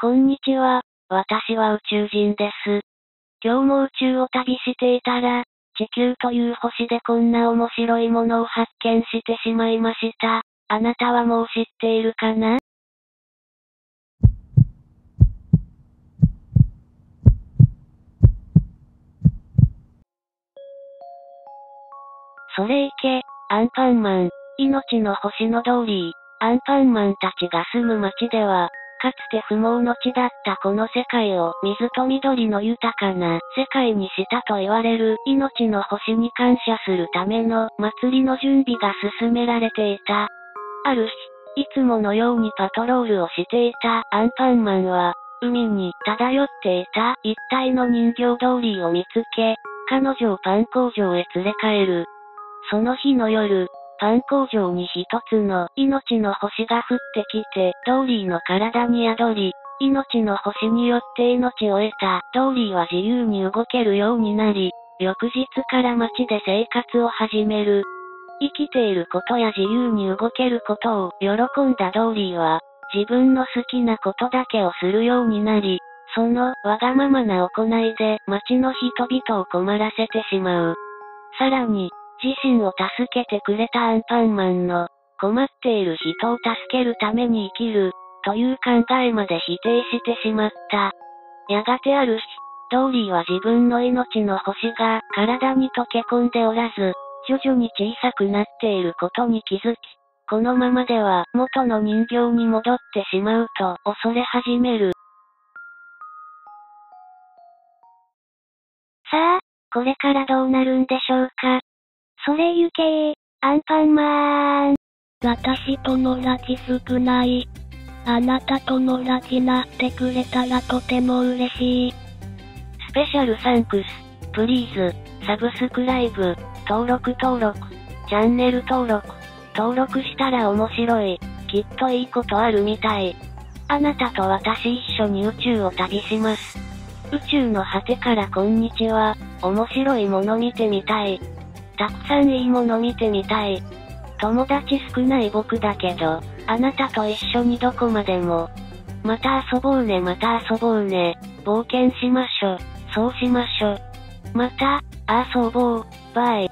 こんにちは、私は宇宙人です。今日も宇宙を旅していたら、地球という星でこんな面白いものを発見してしまいました。あなたはもう知っているかな？それいけ、アンパンマン。命の星のドーリー、アンパンマンたちが住む町では、かつて不毛の地だったこの世界を水と緑の豊かな世界にしたと言われる命の星に感謝するための祭りの準備が進められていた。ある日、いつものようにパトロールをしていたアンパンマンは、海に漂っていた一体の人形ドーリーを見つけ、彼女をパン工場へ連れ帰る。その日の夜、パン工場に一つの命の星が降ってきて、ドーリーの体に宿り、命の星によって命を得たドーリーは自由に動けるようになり、翌日から街で生活を始める。生きていることや自由に動けることを喜んだドーリーは、自分の好きなことだけをするようになり、そのわがままな行いで街の人々を困らせてしまう。さらに、自身を助けてくれたアンパンマンの、困っている人を助けるために生きる、という考えまで否定してしまった。やがてある日、ドーリーは自分の命の星が体に溶け込んでおらず、徐々に小さくなっていることに気づき、このままでは元の人形に戻ってしまうと恐れ始める。さあ、これからどうなるんでしょうか？それゆけー、アンパンマーン。私友達少ない。あなた友達なってくれたらとても嬉しい。スペシャルサンクス、プリーズ、サブスクライブ、登録、チャンネル登録したら面白い、きっといいことあるみたい。あなたと私一緒に宇宙を旅します。宇宙の果てからこんにちは、面白いもの見てみたい。たくさんいいもの見てみたい。友達少ない僕だけど、あなたと一緒にどこまでも。また遊ぼうね、また遊ぼうね。冒険しましょ。そうしましょ。また、遊ぼう。バイ。